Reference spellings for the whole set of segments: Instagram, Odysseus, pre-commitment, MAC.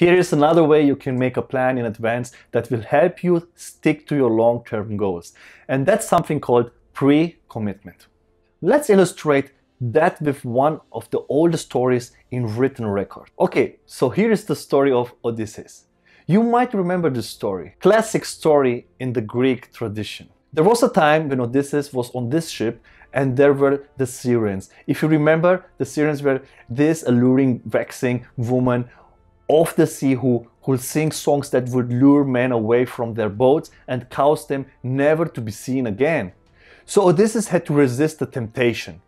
Here is another way you can make a plan in advance that will help you stick to your long-term goals. And that's something called pre-commitment. Let's illustrate that with one of the oldest stories in written record. Okay, so here is the story of Odysseus. You might remember this story, classic story in the Greek tradition. There was a time when Odysseus was on this ship and there were the Sirens. If you remember, the Sirens were this alluring, vexing woman of the sea who would sing songs that would lure men away from their boats and cause them never to be seen again. So Odysseus had to resist the temptation.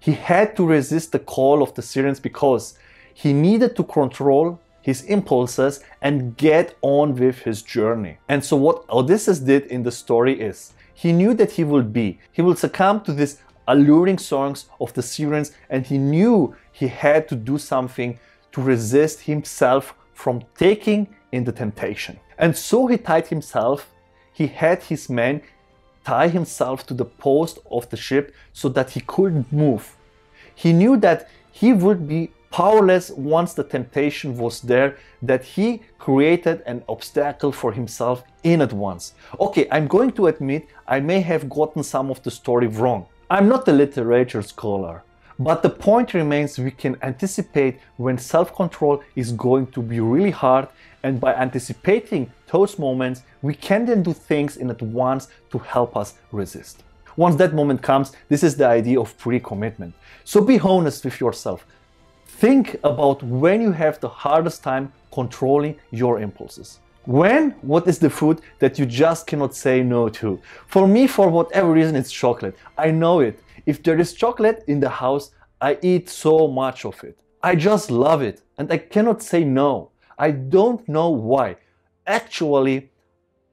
He had to resist the call of the Sirens because he needed to control his impulses and get on with his journey. And so what Odysseus did in the story is, he knew that he would succumb to these alluring songs of the Sirens, and he knew he had to do something to resist himself from taking in the temptation. And so he tied himself, he had his men tie himself to the post of the ship so that he couldn't move. He knew that he would be powerless once the temptation was there, that he created an obstacle for himself in advance. Okay, I'm going to admit I may have gotten some of the story wrong. I'm not a literature scholar, but the point remains we can anticipate when self-control is going to be really hard, and by anticipating those moments, we can then do things in advance to help us resist. Once that moment comes, this is the idea of pre-commitment. So be honest with yourself. Think about when you have the hardest time controlling your impulses. When? What is the food that you just cannot say no to? For me, for whatever reason, it's chocolate. I know it. If there is chocolate in the house, I eat so much of it. I just love it and I cannot say no. I don't know why. Actually,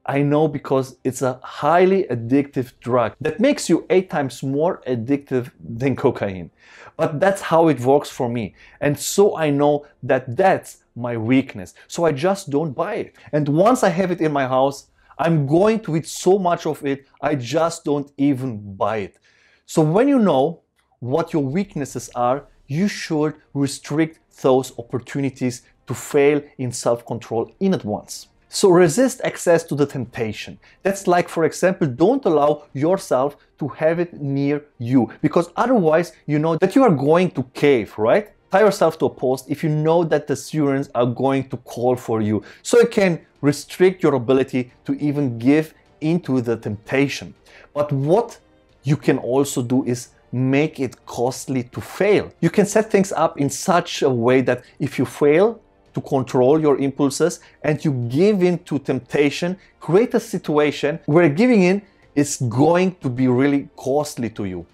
I know because it's a highly addictive drug that makes you 8 times more addictive than cocaine. But that's how it works for me. And so I know that that's my weakness. So I just don't buy it. And once I have it in my house, I'm going to eat so much of it, I just don't even buy it. So when you know what your weaknesses are, you should restrict those opportunities to fail in self-control in advance. So resist access to the temptation. That's like, for example, don't allow yourself to have it near you, because otherwise you know that you are going to cave, right? Tie yourself to a post if you know that the Sirens are going to call for you, so it can restrict your ability to even give into the temptation. But what you can also do is make it costly to fail. You can set things up in such a way that if you fail to control your impulses and you give in to temptation, create a situation where giving in is going to be really costly to you.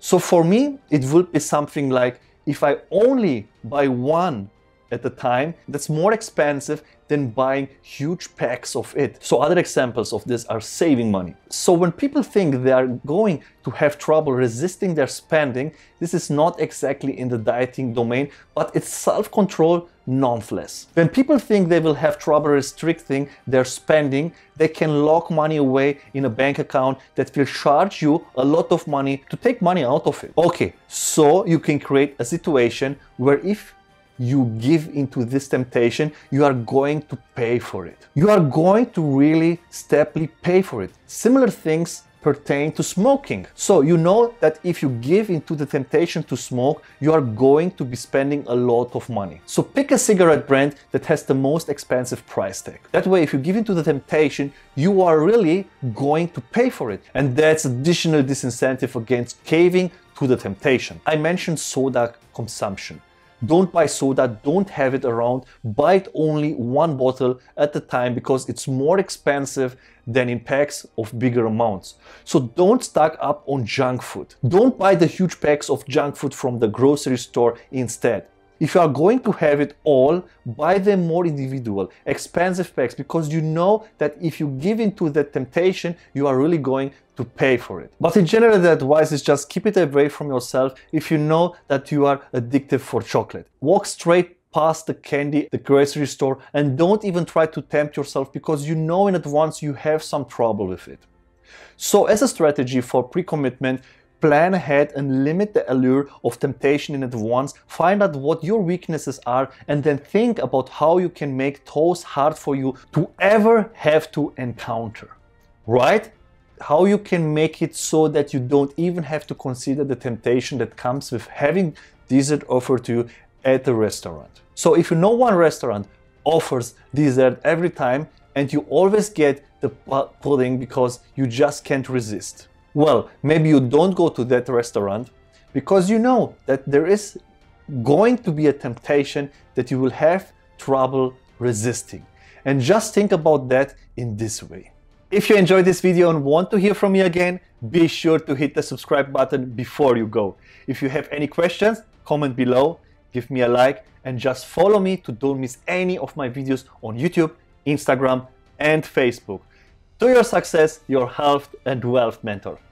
So for me, it would be something like, if I only buy one at a time, that's more expensive than buying huge packs of it. So other examples of this are saving money. So when people think they are going to have trouble resisting their spending, this is not exactly in the dieting domain, but it's self-control nonetheless. When people think they will have trouble restricting their spending, they can lock money away in a bank account that will charge you a lot of money to take money out of it. Okay, so you can create a situation where if you give into this temptation, you are going to pay for it. You are going to really steadily pay for it. Similar things pertain to smoking. So you know that if you give into the temptation to smoke, you are going to be spending a lot of money. So pick a cigarette brand that has the most expensive price tag. That way, if you give into the temptation, you are really going to pay for it. And that's additional disincentive against caving to the temptation. I mentioned soda consumption. Don't buy soda, don't have it around, buy it only one bottle at a time because it's more expensive than in packs of bigger amounts. So don't stock up on junk food. Don't buy the huge packs of junk food from the grocery store instead. If you are going to have it all, buy them more individual, expensive packs, because you know that if you give into that temptation, you are really going to pay for it. But in general, the advice is just keep it away from yourself if you know that you are addicted for chocolate. Walk straight past the candy, the grocery store, and don't even try to tempt yourself because you know in advance you have some trouble with it. So as a strategy for pre-commitment, plan ahead and limit the allure of temptation in advance, find out what your weaknesses are, and then think about how you can make those hard for you to ever have to encounter, right? How you can make it so that you don't even have to consider the temptation that comes with having dessert offered to you at the restaurant. So if you know one restaurant offers dessert every time and you always get the pudding because you just can't resist, well, maybe you don't go to that restaurant because you know that there is going to be a temptation that you will have trouble resisting. And just think about that in this way. If you enjoyed this video and want to hear from me again, be sure to hit the subscribe button before you go. If you have any questions, comment below, give me a like, and just follow me to don't miss any of my videos on YouTube, Instagram, and Facebook. To your success, your health and wealth mentor.